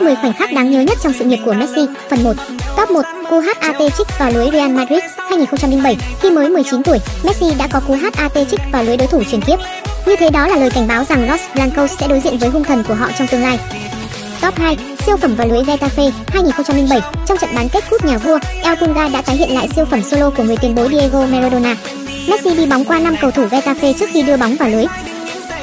10 khoảnh khắc đáng nhớ nhất trong sự nghiệp của Messi. Phần 1. Top 1. Cú HAT trích vào lưới Real Madrid 2007. Khi mới 19 tuổi, Messi đã có cú HAT trích vào lưới đối thủ truyền kiếp. Như thế đó là lời cảnh báo rằng Los Blancos sẽ đối diện với hung thần của họ trong tương lai. Top 2. Siêu phẩm vào lưới Getafe 2007. Trong trận bán kết cúp nhà vua, El Pulga đã tái hiện lại siêu phẩm solo của người tiền bối Diego Maradona. Messi đi bóng qua 5 cầu thủ Getafe trước khi đưa bóng vào lưới.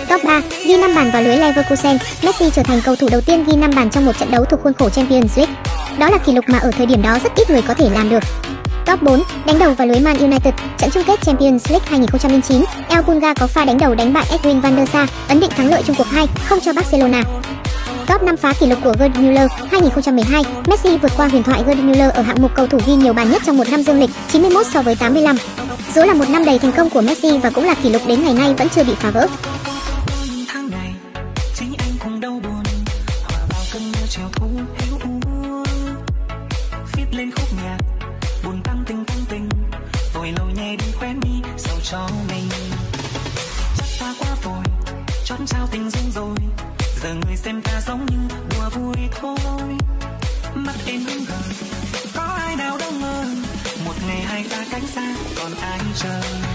Top 3, ghi 5 bàn vào lưới Leverkusen, Messi trở thành cầu thủ đầu tiên ghi 5 bàn trong một trận đấu thuộc khuôn khổ Champions League. Đó là kỷ lục mà ở thời điểm đó rất ít người có thể làm được. Top 4, đánh đầu vào lưới Man United, trận chung kết Champions League 2009, El Pulga có pha đánh đầu đánh bại Edwin van der Sar, ấn định thắng lợi chung cuộc 2-0 cho Barcelona. Top 5 phá kỷ lục của Gerd Müller 2012, Messi vượt qua huyền thoại Gerd Müller ở hạng mục cầu thủ ghi nhiều bàn nhất trong một năm dương lịch, 91 so với 85. Dù là một năm đầy thành công của Messi và cũng là kỷ lục đến ngày nay vẫn chưa bị phá vỡ. Chào thu héo uống viết lên khúc nhạc buồn tăng tình vội lâu nhẹ đi quen đi sầu cho mình chắc ta quá vội chót trao tình dung rồi giờ người xem ta giống như đùa vui thôi mắt em không gần có ai nào đâu ngờ một ngày hai ta cánh xa còn ai chờ.